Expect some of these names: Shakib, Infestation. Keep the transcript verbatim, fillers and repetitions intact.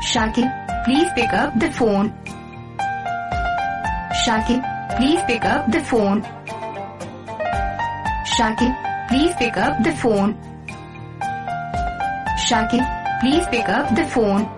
Shakib, please pick up the phone. Shakib, please pick up the phone. Shakib, please pick up the phone. Shakib, please pick up the phone.